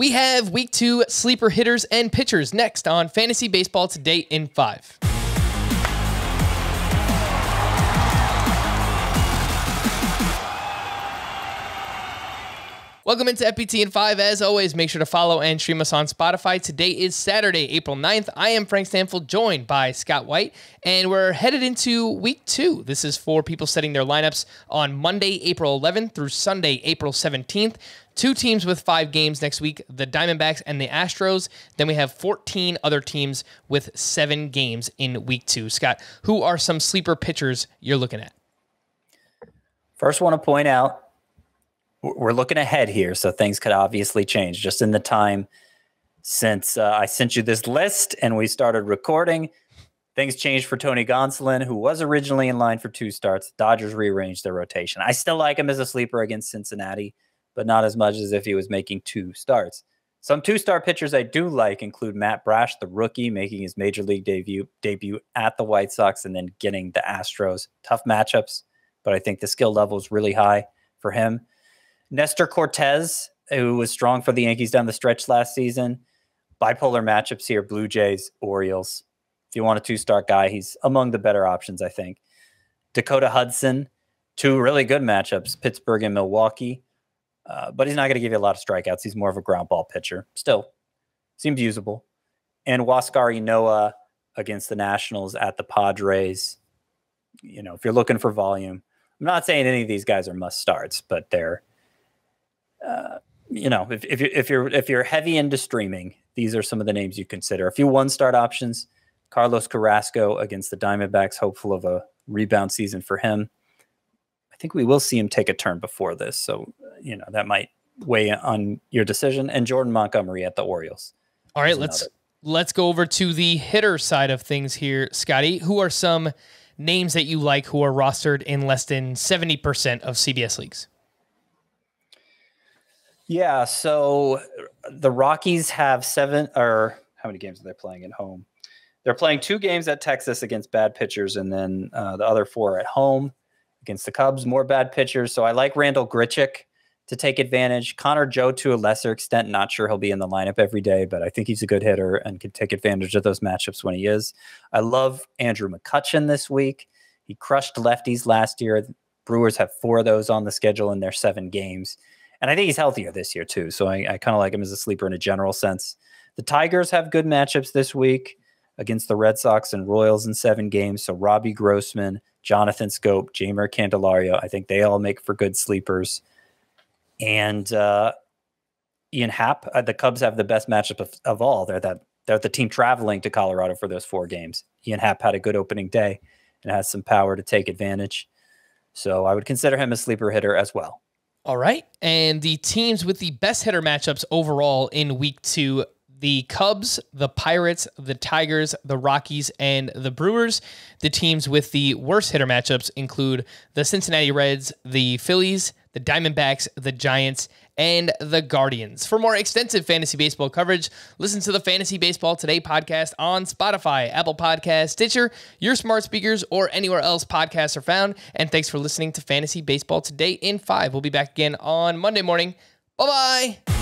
We have week 2 sleeper hitters and pitchers next on Fantasy Baseball Today in 5. Welcome into FBT in 5. As always, make sure to follow and stream us on Spotify. Today is Saturday, April 9th. I am Frank Stamfel, joined by Scott White, and we're headed into week 2. This is for people setting their lineups on Monday, April 11th through Sunday, April 17th. 2 teams with 5 games next week, the Diamondbacks and the Astros. Then we have 14 other teams with 7 games in week 2. Scott, who are some sleeper pitchers you're looking at? First, I want to point out, we're looking ahead here, so things could obviously change just in the time since I sent you this list and we started recording. Things changed for Tony Gonsolin, who was originally in line for 2 starts. Dodgers rearranged their rotation. I still like him as a sleeper against Cincinnati, but not as much as if he was making 2 starts. Some 2-star pitchers I do like include Matt Brash, the rookie, making his major league debut at the White Sox and then getting the Astros. Tough matchups, but I think the skill level is really high for him. Nestor Cortes, who was strong for the Yankees down the stretch last season. Bipolar matchups here, Blue Jays, Orioles. If you want a 2-star guy, he's among the better options, I think. Dakota Hudson, 2 really good matchups, Pittsburgh and Milwaukee. But he's not going to give you a lot of strikeouts. He's more of a ground ball pitcher. Still, seems usable. And Huascan Ynoa against the Nationals at the Padres. You know, if you're looking for volume. I'm not saying any of these guys are must-starts, but they're... you know, if you're heavy into streaming, these are some of the names you consider. A few 1-start options: Carlos Carrasco against the Diamondbacks, hopeful of a rebound season for him. I think we will see him take a turn before this, so you know that might weigh on your decision. And Jordan Montgomery at the Orioles. All right, let's go over to the hitter side of things here, Scotty. Who are some names that you like who are rostered in less than 70% of CBS leagues? Yeah, so the Rockies have 7, or how many games are they playing at home? They're playing 2 games at Texas against bad pitchers, and then the other 4 at home against the Cubs, more bad pitchers. So I like Randall Grichik to take advantage. Connor Joe, to a lesser extent, not sure he'll be in the lineup every day, but I think he's a good hitter and can take advantage of those matchups when he is. I love Andrew McCutchen this week. He crushed lefties last year. Brewers have 4 of those on the schedule in their 7 games. And I think he's healthier this year, too. So I kind of like him as a sleeper in a general sense. The Tigers have good matchups this week against the Red Sox and Royals in 7 games. So Robbie Grossman, Jonathan Scope, Jamer Candelario, I think they all make for good sleepers. And Ian Happ, the Cubs have the best matchup of all. They're the team traveling to Colorado for those 4 games. Ian Happ had a good opening day and has some power to take advantage. So I would consider him a sleeper hitter as well. All right, and the teams with the best hitter matchups overall in week 2, the Cubs, the Pirates, the Tigers, the Rockies, and the Brewers. The teams with the worst hitter matchups include the Cincinnati Reds, the Phillies, the Diamondbacks, the Giants, and the Guardians. For more extensive fantasy baseball coverage, listen to the Fantasy Baseball Today podcast on Spotify, Apple Podcasts, Stitcher, your smart speakers, or anywhere else podcasts are found. And thanks for listening to Fantasy Baseball Today in 5. We'll be back again on Monday morning. Bye-bye.